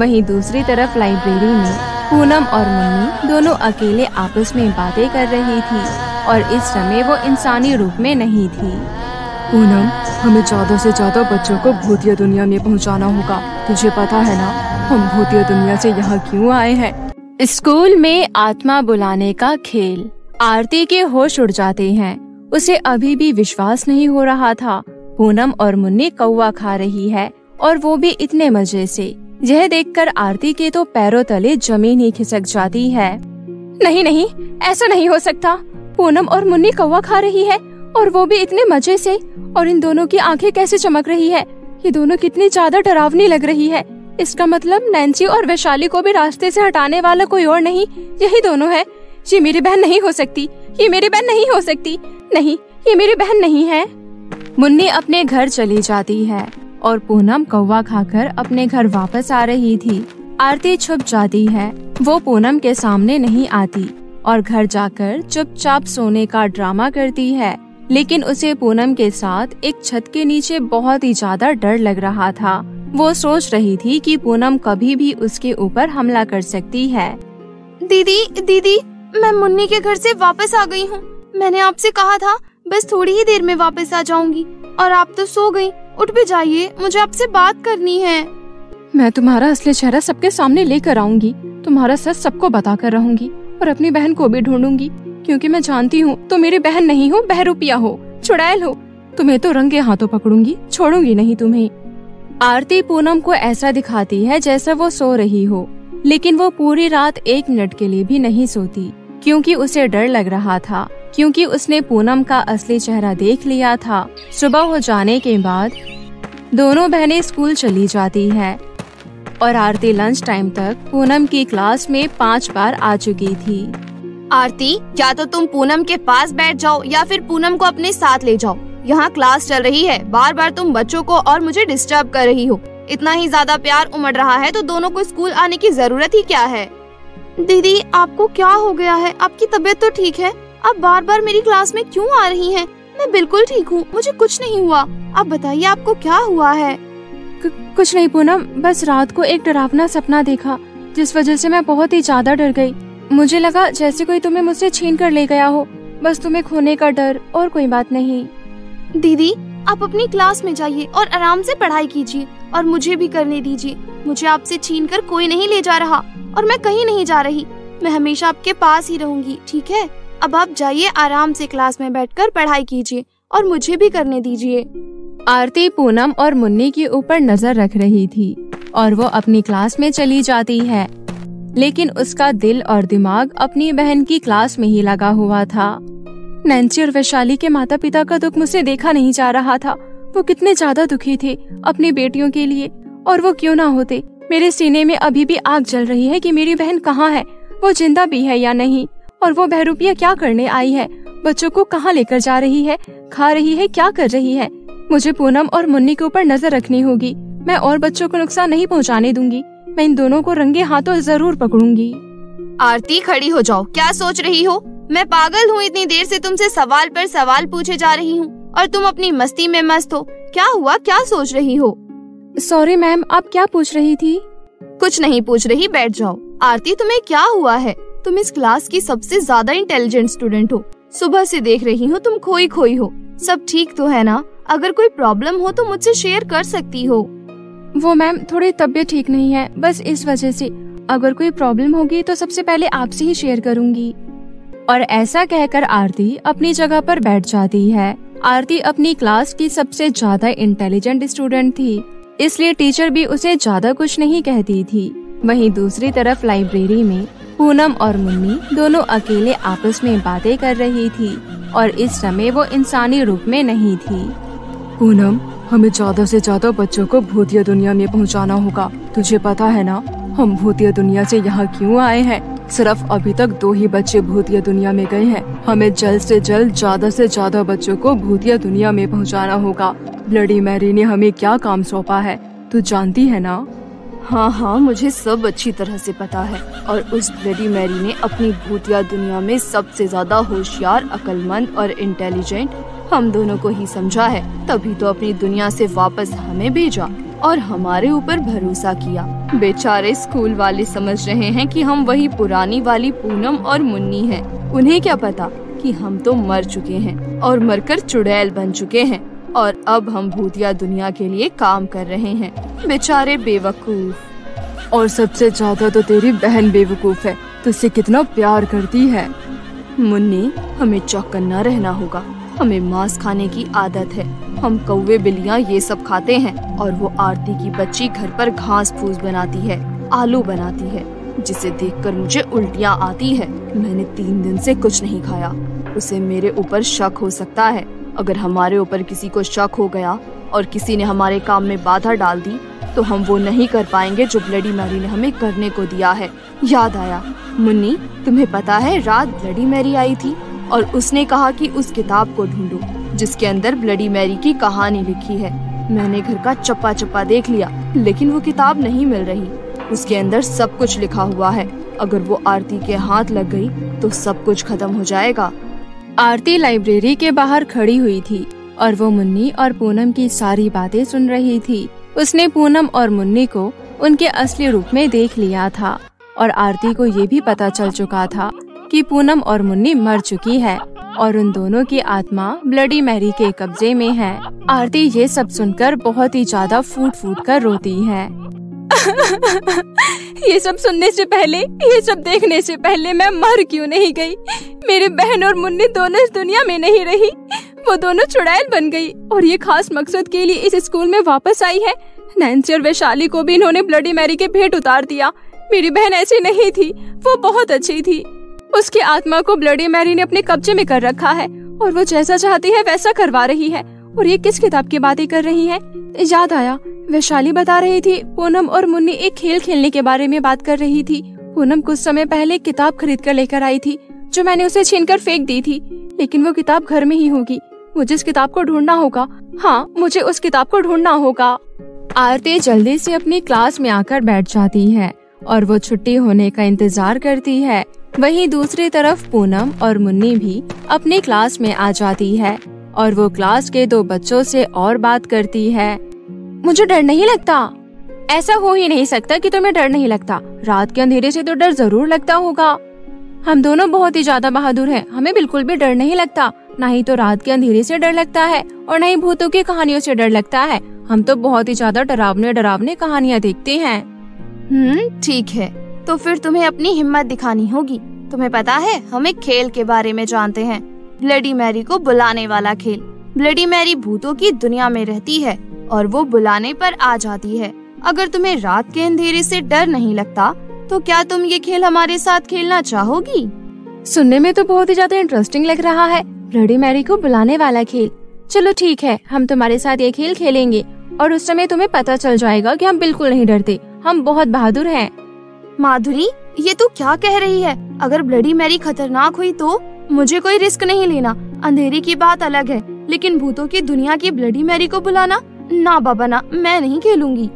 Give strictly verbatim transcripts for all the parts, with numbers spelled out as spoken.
वहीं दूसरी तरफ लाइब्रेरी में पूनम और मुन्नी दोनों अकेले आपस में बातें कर रही थी और इस समय वो इंसानी रूप में नहीं थी। पूनम, हमें ज्यादा से ज्यादा बच्चों को भूतिया दुनिया में पहुंचाना होगा। तुझे पता है ना हम भूतिया दुनिया से यहाँ क्यों आए हैं? स्कूल में आत्मा बुलाने का खेल। आरती के होश उड़ जाते हैं, उसे अभी भी विश्वास नहीं हो रहा था। पूनम और मुन्नी कौवा खा रही है और वो भी इतने मजे से। यह देखकर आरती के तो पैरों तले जमीन ही खिसक जाती है। नहीं नहीं, ऐसा नहीं हो सकता। पूनम और मुन्नी कौवा खा रही है और वो भी इतने मजे से, और इन दोनों की आंखें कैसे चमक रही है। ये दोनों कितनी ज्यादा डरावनी लग रही है। इसका मतलब नैन्सी और वैशाली को भी रास्ते से हटाने वाला कोई और नहीं, यही दोनों है। ये मेरी बहन नहीं हो सकती, ये मेरी बहन नहीं हो सकती, नहीं ये मेरी बहन नहीं है। मुन्नी अपने घर चली जाती है और पूनम कौवा खाकर अपने घर वापस आ रही थी। आरती छुप जाती है, वो पूनम के सामने नहीं आती और घर जाकर चुपचाप सोने का ड्रामा करती है। लेकिन उसे पूनम के साथ एक छत के नीचे बहुत ही ज्यादा डर लग रहा था। वो सोच रही थी कि पूनम कभी भी उसके ऊपर हमला कर सकती है। दीदी दीदी, मैं मुन्नी के घर से वापस आ गई हूँ। मैंने आपसे कहा था बस थोड़ी ही देर में वापस आ जाऊंगी और आप तो सो गयी। उठ भी जाइए, मुझे आपसे बात करनी है। मैं तुम्हारा असली चेहरा सबके सामने लेकर आऊंगी, तुम्हारा सच सबको बता कर रहूंगी और अपनी बहन को भी ढूंढूंगी, क्योंकि मैं जानती हूँ तुम मेरी बहन नहीं हो, बहरूपिया हो, चुड़ैल हो। तुम्हें तो रंगे हाथों पकड़ूंगी, छोड़ूंगी नहीं तुम्हें। आरती पूनम को ऐसा दिखाती है जैसा वो सो रही हो, लेकिन वो पूरी रात एक मिनट के लिए भी नहीं सोती, क्योंकि उसे डर लग रहा था, क्योंकि उसने पूनम का असली चेहरा देख लिया था। सुबह हो जाने के बाद दोनों बहनें स्कूल चली जाती है और आरती लंच टाइम तक पूनम की क्लास में पाँच बार आ चुकी थी। आरती, या तो तुम पूनम के पास बैठ जाओ या फिर पूनम को अपने साथ ले जाओ। यहाँ क्लास चल रही है, बार बार तुम बच्चों को और मुझे डिस्टर्ब कर रही हो। इतना ही ज्यादा प्यार उमड़ रहा है तो दोनों को स्कूल आने की जरूरत ही क्या है। दीदी, आपको क्या हो गया है? आपकी तबीयत तो ठीक है, आप बार बार मेरी क्लास में क्यों आ रही हैं? मैं बिल्कुल ठीक हूँ, मुझे कुछ नहीं हुआ। आप बताइए आपको क्या हुआ है? कुछ नहीं पूनम, बस रात को एक डरावना सपना देखा जिस वजह से मैं बहुत ही ज्यादा डर गई। मुझे लगा जैसे कोई तुम्हें मुझसे छीन कर ले गया हो, बस तुम्हें खोने का डर और कोई बात नहीं। दीदी, आप अपनी क्लास में जाइए और आराम से पढ़ाई कीजिए और मुझे भी करने दीजिए। मुझे आपसे छीन कर कोई नहीं ले जा रहा और मैं कहीं नहीं जा रही, मैं हमेशा आपके पास ही रहूंगी, ठीक है? अब आप जाइए, आराम से क्लास में बैठकर पढ़ाई कीजिए और मुझे भी करने दीजिए। आरती पूनम और मुन्नी के ऊपर नजर रख रही थी और वो अपनी क्लास में चली जाती है, लेकिन उसका दिल और दिमाग अपनी बहन की क्लास में ही लगा हुआ था। नैन्सी और वैशाली के माता पिता का दुख मुझसे देखा नहीं जा रहा था। वो कितने ज्यादा दुखी थे अपनी बेटियों के लिए, और वो क्यों ना होते। मेरे सीने में अभी भी आग जल रही है कि मेरी बहन कहाँ है, वो जिंदा भी है या नहीं, और वो बहरूपिया क्या करने आई है, बच्चों को कहाँ लेकर जा रही है, खा रही है, क्या कर रही है। मुझे पूनम और मुन्नी के ऊपर नजर रखनी होगी। मैं और बच्चों को नुकसान नहीं पहुँचाने दूंगी, मैं इन दोनों को रंगे हाथों जरूर पकड़ूंगी। आरती, खड़ी हो जाओ, क्या सोच रही हो? मैं पागल हूँ, इतनी देर से तुमसे सवाल पर सवाल पूछे जा रही हूँ और तुम अपनी मस्ती में मस्त हो। क्या हुआ, क्या सोच रही हो? सॉरी मैम, आप क्या पूछ रही थी? कुछ नहीं पूछ रही, बैठ जाओ। आरती, तुम्हें क्या हुआ है? तुम इस क्लास की सबसे ज्यादा इंटेलिजेंट स्टूडेंट हो, सुबह से देख रही हूँ तुम खोई खोई हो। सब ठीक तो है ना? अगर कोई प्रॉब्लम हो तो मुझसे शेयर कर सकती हो। वो मैम, थोड़ी तबीयत ठीक नहीं है, बस इस वजह से। अगर कोई प्रॉब्लम होगी तो सबसे पहले आपसे ही शेयर करूंगी। और ऐसा कहकर आरती अपनी जगह पर बैठ जाती है। आरती अपनी क्लास की सबसे ज्यादा इंटेलिजेंट स्टूडेंट थी, इसलिए टीचर भी उसे ज्यादा कुछ नहीं कहती थी। वहीं दूसरी तरफ लाइब्रेरी में पूनम और मुन्नी दोनों अकेले आपस में बातें कर रही थी और इस समय वो इंसानी रूप में नहीं थी। पूनम, हमें ज्यादा से ज्यादा बच्चों को भूतिया दुनिया में पहुंचाना होगा। तुझे पता है ना हम भूतिया दुनिया से यहाँ क्यों आए हैं? सिर्फ अभी तक दो ही बच्चे भूतिया दुनिया में गए हैं। हमें जल्द से जल्द ज्यादा से ज्यादा बच्चों को भूतिया दुनिया में पहुंचाना होगा। ब्लडी मैरी ने हमें क्या काम सौंपा है तू जानती है ना? हाँ हाँ, मुझे सब अच्छी तरह से पता है। और उस ब्लडी मैरी ने अपनी भूतिया दुनिया में सबसे ज्यादा होशियार, अक्लमंद और इंटेलिजेंट हम दोनों को ही समझा है, तभी तो अपनी दुनिया से वापस हमें भेजा और हमारे ऊपर भरोसा किया। बेचारे स्कूल वाले समझ रहे हैं कि हम वही पुरानी वाली पूनम और मुन्नी हैं। उन्हें क्या पता कि हम तो मर चुके हैं और मरकर चुड़ैल बन चुके हैं और अब हम भूतिया दुनिया के लिए काम कर रहे हैं। बेचारे बेवकूफ। और सबसे ज्यादा तो तेरी बहन बेवकूफ है, तुझसे कितना प्यार करती है। मुन्नी, हमें चौकन्ना रहना होगा। हमें मांस खाने की आदत है, हम कौवे बिल्लियाँ ये सब खाते हैं और वो आरती की बच्ची घर पर घास फूस बनाती है, आलू बनाती है, जिसे देखकर मुझे उल्टियाँ आती है। मैंने तीन दिन से कुछ नहीं खाया। उसे मेरे ऊपर शक हो सकता है। अगर हमारे ऊपर किसी को शक हो गया और किसी ने हमारे काम में बाधा डाल दी तो हम वो नहीं कर पाएंगे जो ब्लडी मैरी ने हमें करने को दिया है। याद आया मुन्नी, तुम्हें पता है रात ब्लडी मैरी आई थी और उसने कहा कि उस किताब को ढूंढो जिसके अंदर ब्लडी मैरी की कहानी लिखी है। मैंने घर का चप्पा चप्पा देख लिया लेकिन वो किताब नहीं मिल रही। उसके अंदर सब कुछ लिखा हुआ है। अगर वो आरती के हाथ लग गई तो सब कुछ खत्म हो जाएगा। आरती लाइब्रेरी के बाहर खड़ी हुई थी और वो मुन्नी और पूनम की सारी बातें सुन रही थी। उसने पूनम और मुन्नी को उनके असली रूप में देख लिया था और आरती को ये भी पता चल चुका था कि पूनम और मुन्नी मर चुकी है और उन दोनों की आत्मा ब्लडी मैरी के कब्जे में है। आरती ये सब सुनकर बहुत ही ज्यादा फूट फूट कर रोती है। ये सब सुनने से पहले, ये सब देखने से पहले मैं मर क्यों नहीं गई? मेरी बहन और मुन्नी दोनों इस दुनिया में नहीं रही, वो दोनों चुड़ैल बन गई और ये खास मकसद के लिए इस स्कूल में वापस आई है। नैन्सी और वैशाली को भी इन्होंने ब्लडी मैरी के भेंट उतार दिया। मेरी बहन ऐसी नहीं थी, वो बहुत अच्छी थी। उसकी आत्मा को ब्लडी मैरी ने अपने कब्जे में कर रखा है और वो जैसा चाहती है वैसा करवा रही है। और ये किस किताब की बातें कर रही है? याद आया, वैशाली बता रही थी पूनम और मुन्नी एक खेल खेलने के बारे में बात कर रही थी। पूनम कुछ समय पहले एक किताब खरीद कर लेकर आई थी जो मैंने उसे छीनकर फेंक दी थी, लेकिन वो किताब घर में ही होगी। मुझे इस किताब को ढूंढना होगा। हाँ, मुझे उस किताब को ढूंढना होगा। आरती जल्दी से अपनी क्लास में आकर बैठ जाती है और वो छुट्टी होने का इंतजार करती है। वहीं दूसरी तरफ पूनम और मुन्नी भी अपनी क्लास में आ जाती है और वो क्लास के दो बच्चों से और बात करती है। मुझे डर नहीं लगता। ऐसा हो ही नहीं सकता कि तुम्हें डर नहीं लगता। रात के अंधेरे से तो डर जरूर लगता होगा। हम दोनों बहुत ही ज्यादा बहादुर हैं, हमें बिल्कुल भी डर नहीं लगता। ना ही तो रात के अंधेरे से डर लगता है और न ही भूतों की कहानियों से डर लगता है। हम तो बहुत ही ज्यादा डरावने डरावने कहानियाँ देखते हैं। हम्म, ठीक है, तो फिर तुम्हें अपनी हिम्मत दिखानी होगी। तुम्हें पता है हम एक खेल के बारे में जानते हैं, ब्लडी मैरी को बुलाने वाला खेल। ब्लडी मैरी भूतों की दुनिया में रहती है और वो बुलाने पर आ जाती है। अगर तुम्हें रात के अंधेरे से डर नहीं लगता तो क्या तुम ये खेल हमारे साथ खेलना चाहोगी? सुनने में तो बहुत ही ज्यादा इंटरेस्टिंग लग रहा है, ब्लडी मैरी को बुलाने वाला खेल। चलो ठीक है, हम तुम्हारे साथ ये खेल खेलेंगे और उस समय तुम्हें पता चल जाएगा कि हम बिल्कुल नहीं डरते, हम बहुत बहादुर हैं। माधुरी, ये तू क्या कह रही है? अगर ब्लडी मैरी खतरनाक हुई तो मुझे कोई रिस्क नहीं लेना। अंधेरे की बात अलग है, लेकिन भूतों की दुनिया की ब्लडी मैरी को बुलाना, ना बाबा ना, मैं नहीं खेलूंगी।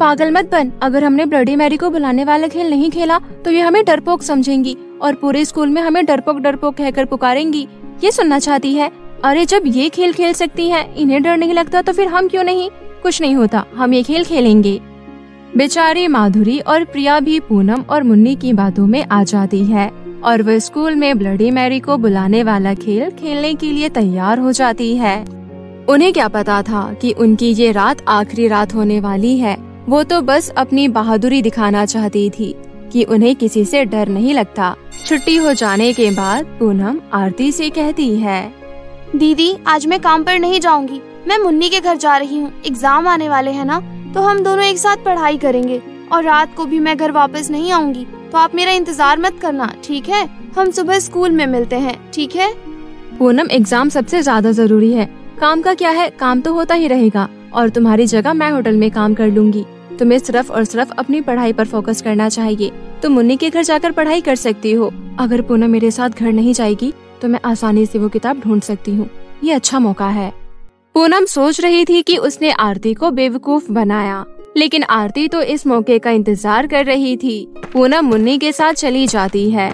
पागल मत बन। अगर हमने ब्लडी मैरी को बुलाने वाला खेल नहीं खेला तो ये हमें डरपोक समझेंगी और पूरे स्कूल में हमें डरपोक डरपोक कहकर पुकारेंगी। ये सुनना चाहती है? अरे जब ये खेल खेल सकती है, इन्हें डर नहीं लगता तो फिर हम क्यों नहीं? कुछ नहीं होता, हम ये खेल खेलेंगे। बेचारी माधुरी और प्रिया भी पूनम और मुन्नी की बातों में आ जाती है और वह स्कूल में ब्लडी मैरी को बुलाने वाला खेल खेलने के लिए तैयार हो जाती है। उन्हें क्या पता था कि उनकी ये रात आखिरी रात होने वाली है। वो तो बस अपनी बहादुरी दिखाना चाहती थी कि उन्हें किसी से डर नहीं लगता। छुट्टी हो जाने के बाद पूनम आरती से कहती है, दीदी आज मैं काम पर नहीं जाऊंगी, मैं मुन्नी के घर जा रही हूँ। एग्जाम आने वाले हैं ना, तो हम दोनों एक साथ पढ़ाई करेंगे और रात को भी मैं घर वापस नहीं आऊँगी, तो आप मेरा इंतजार मत करना, ठीक है? हम सुबह स्कूल में मिलते हैं, ठीक है? पूनम, एग्जाम सबसे ज्यादा जरूरी है। काम का क्या है, काम तो होता ही रहेगा और तुम्हारी जगह मैं होटल में काम कर लूँगी। तुम्हें सिर्फ और सिर्फ अपनी पढ़ाई पर फोकस करना चाहिए। तुम मुन्नी के घर जाकर पढ़ाई कर सकती हो। अगर पूनम मेरे साथ घर नहीं जाएगी तो मैं आसानी से वो किताब ढूंढ सकती हूँ। ये अच्छा मौका है। पूनम सोच रही थी कि उसने आरती को बेवकूफ बनाया, लेकिन आरती तो इस मौके का इंतजार कर रही थी। पूनम मुन्नी के साथ चली जाती है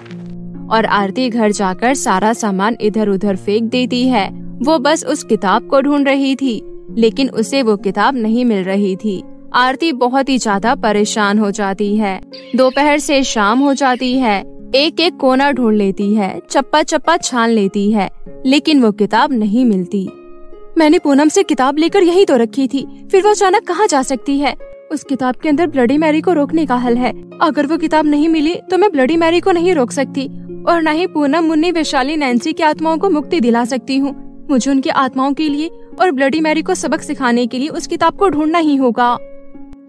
और आरती घर जाकर सारा सामान इधर उधर फेंक देती है। वो बस उस किताब को ढूंढ रही थी लेकिन उसे वो किताब नहीं मिल रही थी। आरती बहुत ही ज्यादा परेशान हो जाती है। दोपहर से शाम हो जाती है, एक एक कोना ढूंढ लेती है, चप्पा चप्पा छान लेती है, लेकिन वो किताब नहीं मिलती। मैंने पूनम से किताब लेकर यही तो रखी थी, फिर वो अचानक कहाँ जा सकती है? उस किताब के अंदर ब्लडी मैरी को रोकने का हल है। अगर वो किताब नहीं मिली तो मैं ब्लडी मैरी को नहीं रोक सकती, और न ही पूनम, मुन्नी, वैशाली, नैन्सी की आत्माओं को मुक्ति दिला सकती हूँ। मुझे उनकी आत्माओं के लिए और ब्लडी मैरी को सबक सिखाने के लिए उस किताब को ढूंढना ही होगा।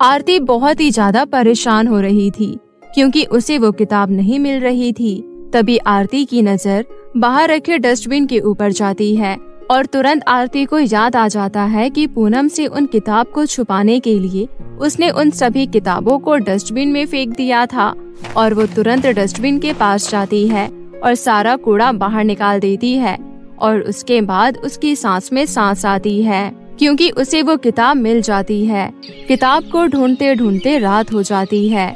आरती बहुत ही ज्यादा परेशान हो रही थी क्योंकि उसे वो किताब नहीं मिल रही थी। तभी आरती की नज़र बाहर रखे डस्टबिन के ऊपर जाती है और तुरंत आरती को याद आ जाता है कि पूनम से उन किताब को छुपाने के लिए उसने उन सभी किताबों को डस्टबिन में फेंक दिया था, और वो तुरंत डस्टबिन के पास जाती है और सारा कूड़ा बाहर निकाल देती है, और उसके बाद उसकी सांस में सांस आती है क्योंकि उसे वो किताब मिल जाती है। किताब को ढूंढते ढूंढते रात हो जाती है।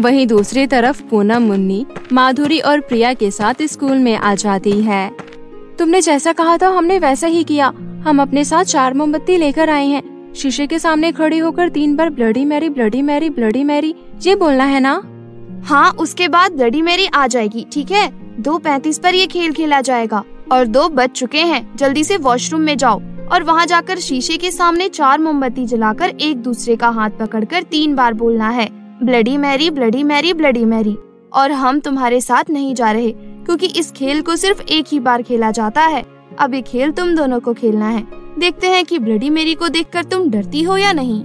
वहीं दूसरी तरफ पूनम, मुन्नी, माधुरी और प्रिया के साथ स्कूल में आ जाती है। तुमने जैसा कहा था हमने वैसा ही किया। हम अपने साथ चार मोमबत्ती लेकर आए हैं। शीशे के सामने खड़ी होकर तीन बार bloody Mary, bloody Mary, bloody Mary ये बोलना है ना? हाँ, उसके बाद ब्लडी मैरी आ जाएगी, ठीक है? दो पैंतीस पर ये खेल खेला जाएगा और दो बज चुके हैं। जल्दी से वॉशरूम में जाओ और वहाँ जाकर शीशे के सामने चार मोमबत्ती जलाकर एक दूसरे का हाथ पकड़कर तीन बार बोलना है bloody Mary, bloody Mary, bloody Mary. और हम तुम्हारे साथ नहीं जा रहे क्योंकि इस खेल को सिर्फ एक ही बार खेला जाता है। अब ये खेल तुम दोनों को खेलना है। देखते हैं कि ब्लडी मैरी को देखकर तुम डरती हो या नहीं।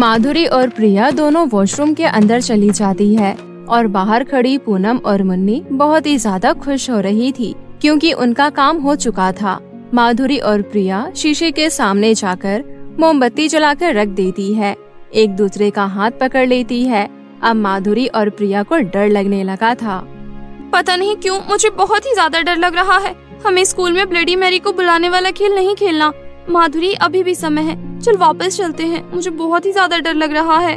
माधुरी और प्रिया दोनों वॉशरूम के अंदर चली जाती है और बाहर खड़ी पूनम और मुन्नी बहुत ही ज्यादा खुश हो रही थी क्योंकि उनका काम हो चुका था। माधुरी और प्रिया शीशे के सामने जाकर मोमबत्ती जलाकर रख देती है, एक दूसरे का हाथ पकड़ लेती है। अब माधुरी और प्रिया को डर लगने लगा था। पता नहीं क्यों मुझे बहुत ही ज्यादा डर लग रहा है। हमें स्कूल में ब्लडी मैरी को बुलाने वाला खेल नहीं खेलना। माधुरी, अभी भी समय है, चल वापस चलते हैं। मुझे बहुत ही ज्यादा डर लग रहा है।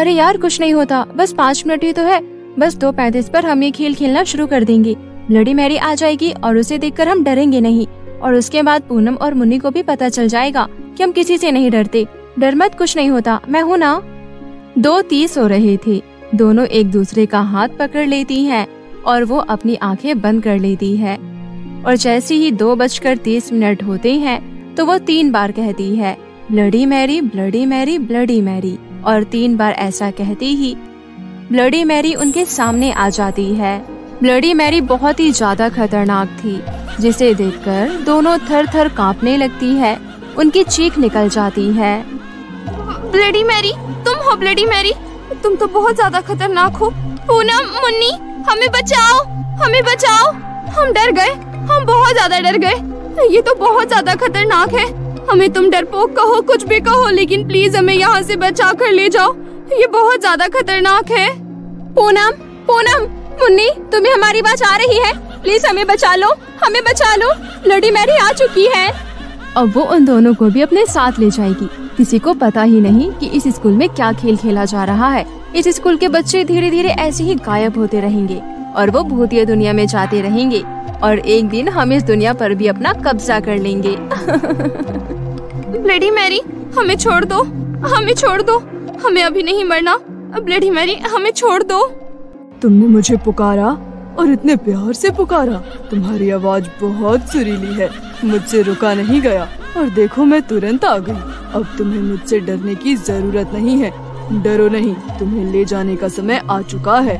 अरे यार, कुछ नहीं होता, बस पाँच मिनट ही तो है। बस दो पैंतीस पर हम ये खेल खेलना शुरू कर देंगे। ब्लडी मैरी आ जाएगी और उसे देखकर हम डरेंगे नहीं, और उसके बाद पूनम और मुन्नी को भी पता चल जाएगा कि हम किसी से नहीं डरते। डर मत, कुछ नहीं होता, मैं हूँ ना। दो तीस हो रहे थे, दोनों एक दूसरे का हाथ पकड़ लेती हैं और वो अपनी आंखें बंद कर लेती है, और जैसे ही दो बजकर तीस मिनट होते हैं तो वो तीन बार कहती है bloody Mary, bloody Mary, bloody Mary, और तीन बार ऐसा कहती ही ब्लडी मैरी उनके सामने आ जाती है। ब्लडी मैरी बहुत ही ज्यादा खतरनाक थी, जिसे देखकर दोनों थर थर कांपने लगती है, उनकी चीख निकल जाती है। ब्लडी मैरी, तुम हो ब्लडी मैरी, तुम तो बहुत ज्यादा खतरनाक हो। पूनम, मुन्नी, हमें बचाओ, हमें बचाओ। हम डर गए, हम बहुत ज्यादा डर गए। ये तो बहुत ज्यादा खतरनाक है। हमें तुम डरपोक कहो, कुछ भी कहो, लेकिन प्लीज हमें यहाँ से बचा कर ले जाओ। ये बहुत ज्यादा खतरनाक है। पूनम, पूनम, मुन्नी, तुम्हें हमारी बात आ रही है, प्लीज हमें बचा लो, हमें बचा लो, ब्लडी मैरी आ चुकी है। अब वो उन दोनों को भी अपने साथ ले जाएगी। किसी को पता ही नहीं कि इस स्कूल में क्या खेल खेला जा रहा है। इस स्कूल के बच्चे धीरे धीरे ऐसे ही गायब होते रहेंगे और वो भूतिया दुनिया में जाते रहेंगे, और एक दिन हम इस दुनिया पर भी अपना कब्जा कर लेंगे। ब्लडी मैरी, हमें छोड़ दो, हमें छोड़ दो, हमें अभी नहीं मरना। ब्लडी मैरी, हमें छोड़ दो। तुमने मुझे पुकारा और इतने प्यार से पुकारा। तुम्हारी आवाज बहुत सुरीली है, मुझसे रुका नहीं गया, और देखो मैं तुरंत आ गई। अब तुम्हें मुझसे डरने की जरूरत नहीं है। डरो नहीं, तुम्हें ले जाने का समय आ चुका है।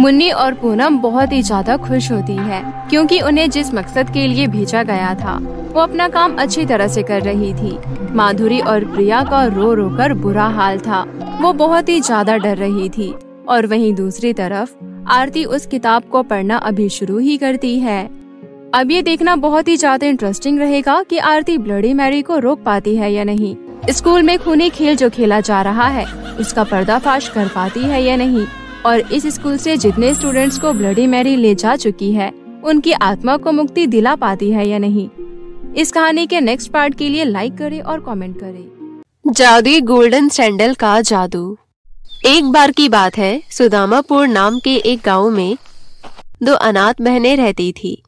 मुन्नी और पूनम बहुत ही ज्यादा खुश होती है क्योंकि उन्हें जिस मकसद के लिए भेजा गया था वो अपना काम अच्छी तरह से कर रही थी। माधुरी और प्रिया का रो रो कर बुरा हाल था, वो बहुत ही ज्यादा डर रही थी। और वहीं दूसरी तरफ आरती उस किताब को पढ़ना अभी शुरू ही करती है। अब ये देखना बहुत ही ज्यादा इंटरेस्टिंग रहेगा कि आरती ब्लडी मैरी को रोक पाती है या नहीं, स्कूल में खूनी खेल जो खेला जा रहा है उसका पर्दाफाश कर पाती है या नहीं, और इस स्कूल से जितने स्टूडेंट्स को ब्लडी मैरी ले जा चुकी है उनकी आत्मा को मुक्ति दिला पाती है या नहीं। इस कहानी के नेक्स्ट पार्ट के लिए लाइक करें और कमेंट करें। जादुई गोल्डन सैंडल का जादू। एक बार की बात है, सुदामापुर नाम के एक गांव में दो अनाथ बहनें रहती थी।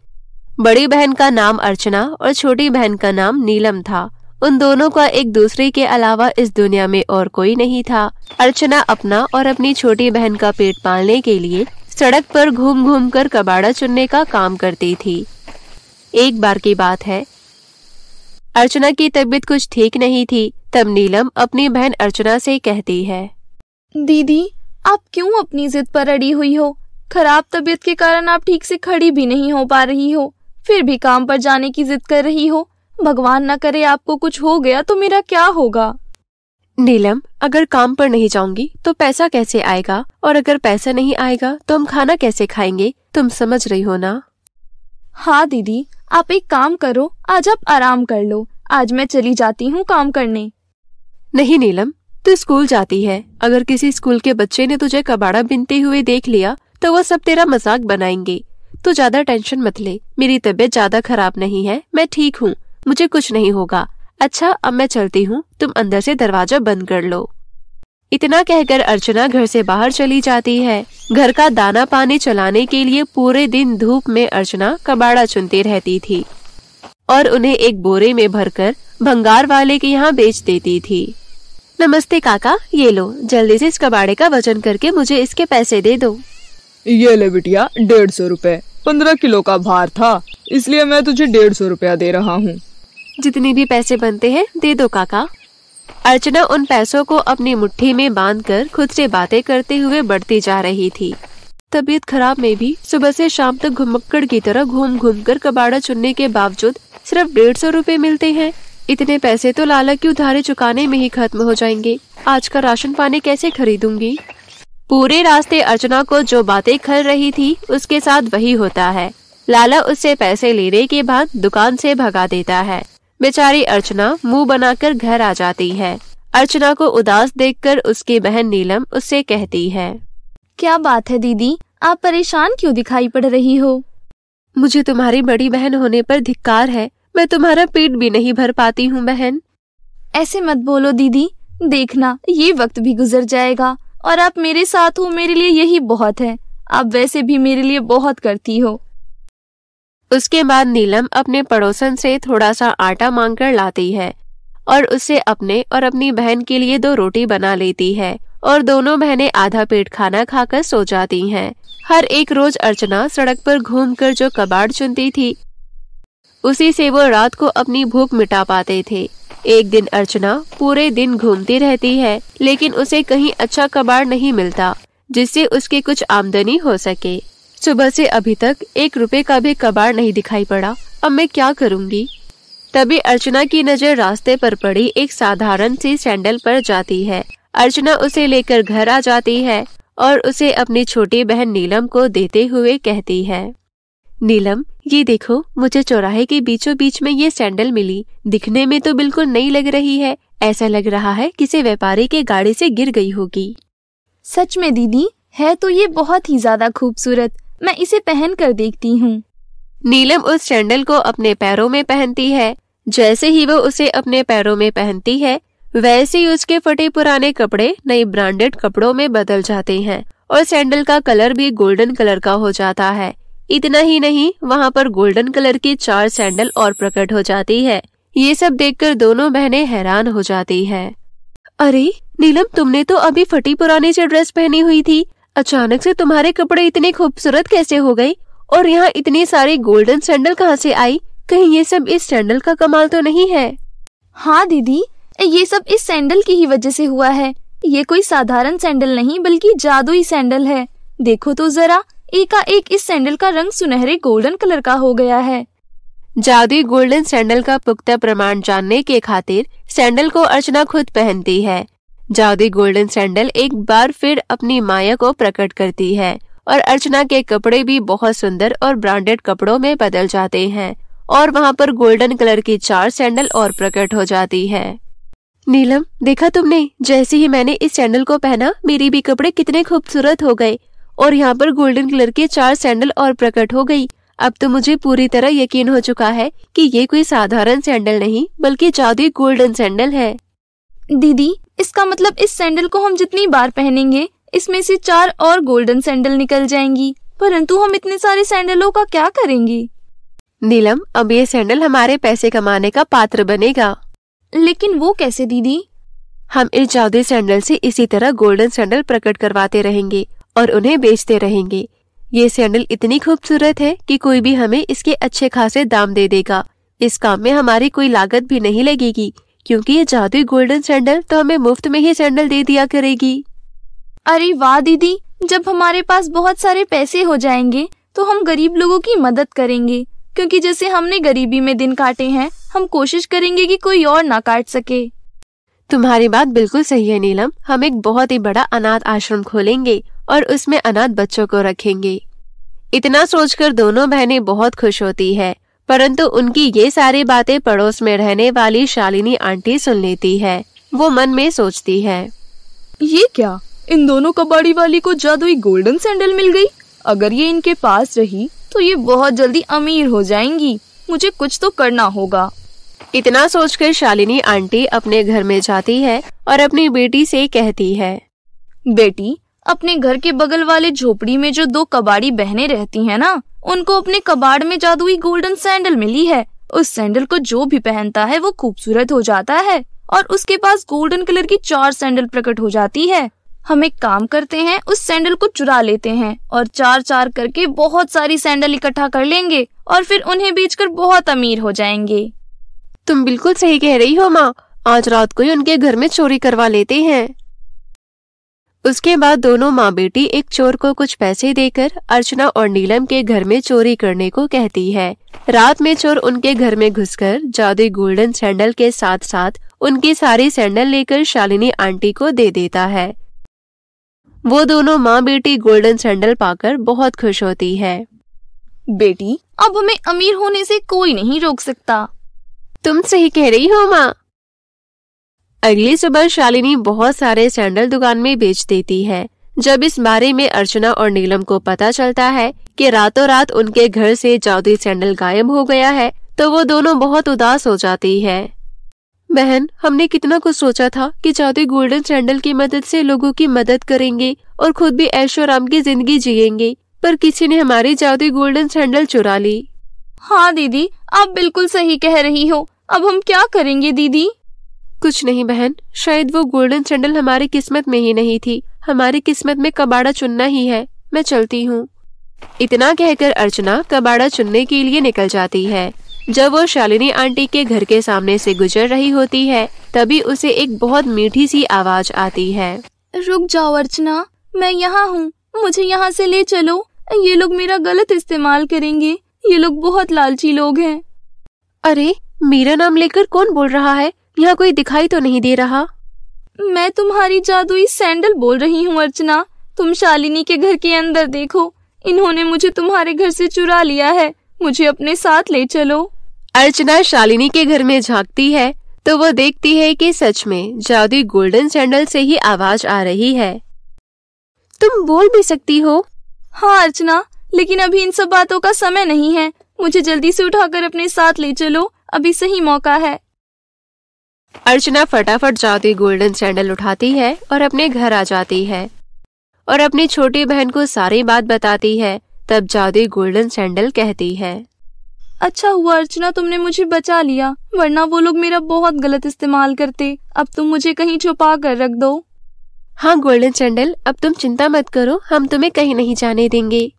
बड़ी बहन का नाम अर्चना और छोटी बहन का नाम नीलम था, उन दोनों का एक दूसरे के अलावा इस दुनिया में और कोई नहीं था। अर्चना अपना और अपनी छोटी बहन का पेट पालने के लिए सड़क पर घूम घूम कर कबाड़ा चुनने का काम करती थी। एक बार की बात है, अर्चना की तबीयत कुछ ठीक नहीं थी। तब नीलम अपनी बहन अर्चना से कहती है, दीदी आप क्यों अपनी जिद पर अड़ी हुई हो? खराब तबीयत के कारण आप ठीक से खड़ी भी नहीं हो पा रही हो, फिर भी काम पर जाने की जिद कर रही हो। भगवान न करे आपको कुछ हो गया तो मेरा क्या होगा? नीलम, अगर काम पर नहीं जाऊंगी तो पैसा कैसे आएगा, और अगर पैसा नहीं आएगा तो हम खाना कैसे खाएंगे? तुम समझ रही हो ना? हाँ दीदी, आप एक काम करो, आज आप आराम कर लो, आज मैं चली जाती हूँ काम करने। नहीं नीलम, तू स्कूल जाती है, अगर किसी स्कूल के बच्चे ने तुझे कबाड़ा बिनते हुए देख लिया तो वो सब तेरा मजाक बनाएंगे। तो ज्यादा टेंशन मत ले, मेरी तबीयत ज्यादा खराब नहीं है, मैं ठीक हूँ, मुझे कुछ नहीं होगा। अच्छा अब मैं चलती हूँ, तुम अंदर से दरवाजा बंद कर लो। इतना कहकर अर्चना घर से बाहर चली जाती है। घर का दाना पानी चलाने के लिए पूरे दिन धूप में अर्चना कबाड़ा चुनती रहती थी और उन्हें एक बोरे में भरकर भंगार वाले के यहाँ बेच देती थी। नमस्ते काका, ये लो, जल्दी से इस कबाड़े का वजन करके मुझे इसके पैसे दे दो। ये ले बिटिया, डेढ़ सौ रूपए। पंद्रह किलो का भार था, इसलिए मैं तुझे डेढ़ सौ रूपया दे रहा हूँ। जितने भी पैसे बनते हैं दे दो काका। अर्चना उन पैसों को अपनी मुट्ठी में बांधकर खुद से बातें करते हुए बढ़ती जा रही थी। तबीयत खराब में भी सुबह से शाम तक घुमक्कड़ की तरह घूम घूम कर कबाड़ा चुनने के बावजूद सिर्फ डेढ़ सौ रूपए मिलते हैं। इतने पैसे तो लाला की उधारे चुकाने में ही खत्म हो जाएंगे। आज का राशन पानी कैसे खरीदूंगी? पूरे रास्ते अर्चना को जो बातें खल रही थी उसके साथ वही होता है। लाला उससे पैसे लेने के बाद दुकान से भगा देता है। बेचारी अर्चना मुंह बनाकर घर आ जाती है। अर्चना को उदास देखकर उसकी बहन नीलम उससे कहती है, क्या बात है दीदी, आप परेशान क्यों दिखाई पड़ रही हो? मुझे तुम्हारी बड़ी बहन होने पर धिक्कार है, मैं तुम्हारा पेट भी नहीं भर पाती हूँ बहन। ऐसे मत बोलो दीदी, देखना ये वक्त भी गुजर जाएगा और आप मेरे साथ हो, मेरे लिए यही बहुत है। आप वैसे भी मेरे लिए बहुत करती हो। उसके बाद नीलम अपने पड़ोसन से थोड़ा सा आटा मांगकर लाती है और उससे अपने और अपनी बहन के लिए दो रोटी बना लेती है और दोनों बहनें आधा पेट खाना खाकर सो जाती हैं। हर एक रोज अर्चना सड़क पर घूमकर जो कबाड़ चुनती थी उसी से वो रात को अपनी भूख मिटा पाते थे। एक दिन अर्चना पूरे दिन घूमती रहती है लेकिन उसे कहीं अच्छा कबाड़ नहीं मिलता जिससे उसकी कुछ आमदनी हो सके। सुबह से अभी तक एक रुपए का भी कबाड़ नहीं दिखाई पड़ा, अब मैं क्या करूंगी? तभी अर्चना की नजर रास्ते पर पड़ी एक साधारण सी सैंडल पर जाती है। अर्चना उसे लेकर घर आ जाती है और उसे अपनी छोटी बहन नीलम को देते हुए कहती है, नीलम ये देखो, मुझे चौराहे के बीचों बीच में ये सैंडल मिली, दिखने में तो बिल्कुल नई लग रही है, ऐसा लग रहा है किसी व्यापारी के गाड़ी से गिर गई होगी। सच में दीदी, है तो ये बहुत ही ज्यादा खूबसूरत, मैं इसे पहन कर देखती हूँ। नीलम उस सैंडल को अपने पैरों में पहनती है। जैसे ही वो उसे अपने पैरों में पहनती है वैसे ही उसके फटे पुराने कपड़े नए ब्रांडेड कपड़ों में बदल जाते हैं और सैंडल का कलर भी गोल्डन कलर का हो जाता है। इतना ही नहीं, वहाँ पर गोल्डन कलर की चार सैंडल और प्रकट हो जाती है। ये सब देखकर दोनों बहनें हैरान हो जाती है। अरे नीलम, तुमने तो अभी फटी पुरानी से ड्रेस पहनी हुई थी, अचानक से तुम्हारे कपड़े इतने खूबसूरत कैसे हो गए? और यहाँ इतने सारे गोल्डन सैंडल कहाँ से आई? कहीं ये सब इस सैंडल का कमाल तो नहीं है? हाँ दीदी, ये सब इस सैंडल की ही वजह से हुआ है। ये कोई साधारण सैंडल नहीं बल्कि जादुई सैंडल है। देखो तो जरा, एकाएक इस सैंडल का रंग सुनहरे गोल्डन कलर का हो गया है। जादुई गोल्डन सैंडल का पुख्ता प्रमाण जानने के खातिर सैंडल को अर्चना खुद पहनती है। जादुई गोल्डन सैंडल एक बार फिर अपनी माया को प्रकट करती है और अर्चना के कपड़े भी बहुत सुंदर और ब्रांडेड कपड़ों में बदल जाते हैं और वहाँ पर गोल्डन कलर की चार सैंडल और प्रकट हो जाती है। नीलम देखा तुमने, जैसे ही मैंने इस सैंडल को पहना मेरी भी कपड़े कितने खूबसूरत हो गए और यहाँ पर गोल्डन कलर के चार सैंडल और प्रकट हो गई। अब तो मुझे पूरी तरह यकीन हो चुका है कि ये कोई साधारण सैंडल नहीं बल्कि जादुई गोल्डन सैंडल है। दीदी इसका मतलब इस सैंडल को हम जितनी बार पहनेंगे इसमें से चार और गोल्डन सैंडल निकल जाएंगी, परंतु हम इतने सारे सैंडलों का क्या करेंगे? नीलम अब ये सैंडल हमारे पैसे कमाने का पात्र बनेगा। लेकिन वो कैसे दीदी? हम इस जादुई सैंडल से इसी तरह गोल्डन सैंडल प्रकट करवाते रहेंगे और उन्हें बेचते रहेंगे। ये सैंडल इतनी खूबसूरत है कि कोई भी हमें इसके अच्छे खासे दाम दे देगा। इस काम में हमारी कोई लागत भी नहीं लगेगी, क्योंकि ये जादुई गोल्डन सैंडल तो हमें मुफ्त में ही सैंडल दे दिया करेगी। अरे वाह दीदी, जब हमारे पास बहुत सारे पैसे हो जाएंगे तो हम गरीब लोगों की मदद करेंगे, क्योंकि जैसे हमने गरीबी में दिन काटे हैं, हम कोशिश करेंगे कि कोई और ना काट सके। तुम्हारी बात बिल्कुल सही है नीलम। हम एक बहुत ही बड़ा अनाथ आश्रम खोलेंगे और उसमें अनाथ बच्चों को रखेंगे। इतना सोचकर दोनों बहनें बहुत खुश होती है, परंतु उनकी ये सारी बातें पड़ोस में रहने वाली शालिनी आंटी सुन लेती है। वो मन में सोचती है, ये क्या, इन दोनों कबाड़ी वाली को जादुई गोल्डन सैंडल मिल गई। अगर ये इनके पास रही तो ये बहुत जल्दी अमीर हो जाएंगी। मुझे कुछ तो करना होगा। इतना सोचकर शालिनी आंटी अपने घर में जाती है और अपनी बेटी से कहती है, बेटी, अपने घर के बगल वाले झोपड़ी में जो दो कबाड़ी बहनें रहती हैं ना, उनको अपने कबाड़ में जादुई गोल्डन सैंडल मिली है। उस सैंडल को जो भी पहनता है वो खूबसूरत हो जाता है और उसके पास गोल्डन कलर की चार सैंडल प्रकट हो जाती है। हम एक काम करते हैं, उस सैंडल को चुरा लेते हैं और चार चार करके बहुत सारी सैंडल इकट्ठा कर लेंगे और फिर उन्हें बेचकर बहुत अमीर हो जाएंगे। तुम बिल्कुल सही कह रही हो माँ, आज रात को ही उनके घर में चोरी करवा लेते हैं। उसके बाद दोनों माँ बेटी एक चोर को कुछ पैसे देकर अर्चना और नीलम के घर में चोरी करने को कहती है। रात में चोर उनके घर में घुसकर जादुई गोल्डन सैंडल के साथ साथ उनकी सारी सैंडल लेकर शालिनी आंटी को दे देता है। वो दोनों माँ बेटी गोल्डन सैंडल पाकर बहुत खुश होती है। बेटी, अब हमें अमीर होने से कोई नहीं रोक सकता। तुम सही कह रही हो माँ। अगली सुबह शालिनी बहुत सारे सैंडल दुकान में बेच देती है। जब इस बारे में अर्चना और नीलम को पता चलता है कि रातों रात उनके घर से जादुई सैंडल गायब हो गया है, तो वो दोनों बहुत उदास हो जाती है। बहन, हमने कितना कुछ सोचा था कि जादुई गोल्डन सैंडल की मदद से लोगों की मदद करेंगे और खुद भी ऐशो आराम की जिंदगी जिएंगे, पर किसी ने हमारी जादुई गोल्डन सैंडल चुरा ली। हाँ दीदी, आप बिल्कुल सही कह रही हो। अब हम क्या करेंगे दीदी? कुछ नहीं बहन, शायद वो गोल्डन सैंडल हमारी किस्मत में ही नहीं थी। हमारी किस्मत में कबाड़ा चुनना ही है। मैं चलती हूँ। इतना कहकर अर्चना कबाड़ा चुनने के लिए निकल जाती है। जब वो शालिनी आंटी के घर के सामने से गुजर रही होती है, तभी उसे एक बहुत मीठी सी आवाज आती है। रुक जाओ अर्चना, मैं यहाँ हूँ, मुझे यहाँ से ले चलो। ये लोग मेरा गलत इस्तेमाल करेंगे। ये लोग बहुत लालची लोग हैं। अरे, मेरा नाम लेकर कौन बोल रहा है? यहाँ कोई दिखाई तो नहीं दे रहा। मैं तुम्हारी जादुई सैंडल बोल रही हूँ अर्चना। तुम शालिनी के घर के अंदर देखो, इन्होंने मुझे तुम्हारे घर से चुरा लिया है। मुझे अपने साथ ले चलो। अर्चना शालिनी के घर में झांकती है तो वो देखती है कि सच में जादुई गोल्डन सैंडल से ही आवाज आ रही है। तुम बोल भी सकती हो? हाँ अर्चना, लेकिन अभी इन सब बातों का समय नहीं है। मुझे जल्दी से उठाकर अपने साथ ले चलो, अभी सही मौका है। अर्चना फटाफट जादुई गोल्डन सैंडल उठाती है और अपने घर आ जाती है और अपनी छोटी बहन को सारी बात बताती है। तब जादुई गोल्डन सैंडल कहती है, अच्छा हुआ अर्चना, तुमने मुझे बचा लिया, वरना वो लोग मेरा बहुत गलत इस्तेमाल करते। अब तुम मुझे कहीं छुपा कर रख दो। हाँ गोल्डन सैंडल, अब तुम चिंता मत करो, हम तुम्हें कहीं नहीं जाने देंगे।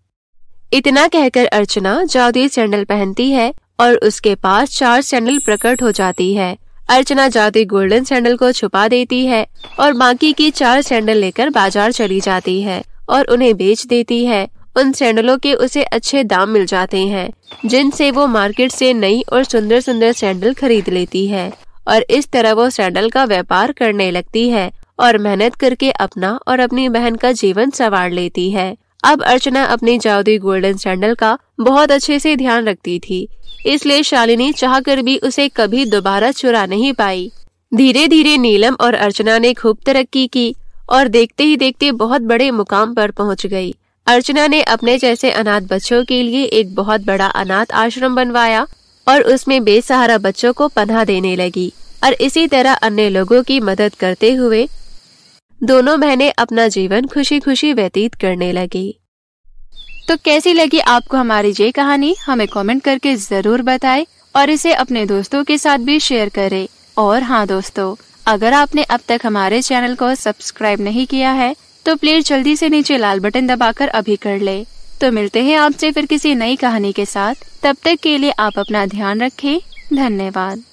इतना कहकर अर्चना जादुई सैंडल पहनती है और उसके पास चार सैंडल प्रकट हो जाती है। अर्चना जादुई गोल्डन सैंडल को छुपा देती है और बाकी की चार सैंडल लेकर बाजार चली जाती है और उन्हें बेच देती है। उन सैंडलों के उसे अच्छे दाम मिल जाते हैं, जिनसे वो मार्केट से नई और सुंदर सुंदर सैंडल खरीद लेती है और इस तरह वो सैंडल का व्यापार करने लगती है और मेहनत करके अपना और अपनी बहन का जीवन संवार लेती है। अब अर्चना अपनी जादुई गोल्डन सैंडल का बहुत अच्छे से ध्यान रखती थी, इसलिए शालिनी चाहकर भी उसे कभी दोबारा चुरा नहीं पाई। धीरे धीरे नीलम और अर्चना ने खूब तरक्की की और देखते ही देखते बहुत बड़े मुकाम पर पहुंच गई। अर्चना ने अपने जैसे अनाथ बच्चों के लिए एक बहुत बड़ा अनाथ आश्रम बनवाया और उसमें बेसहारा बच्चों को पनाह देने लगी और इसी तरह अन्य लोगों की मदद करते हुए दोनों बहनें अपना जीवन खुशी खुशी व्यतीत करने लगी। तो कैसी लगी आपको हमारी ये कहानी? हमें कमेंट करके जरूर बताएं और इसे अपने दोस्तों के साथ भी शेयर करें। और हाँ दोस्तों, अगर आपने अब तक हमारे चैनल को सब्सक्राइब नहीं किया है तो प्लीज जल्दी से नीचे लाल बटन दबाकर अभी कर ले। तो मिलते हैं आपसे फिर किसी नई कहानी के साथ, तब तक के लिए आप अपना ध्यान रखें। धन्यवाद।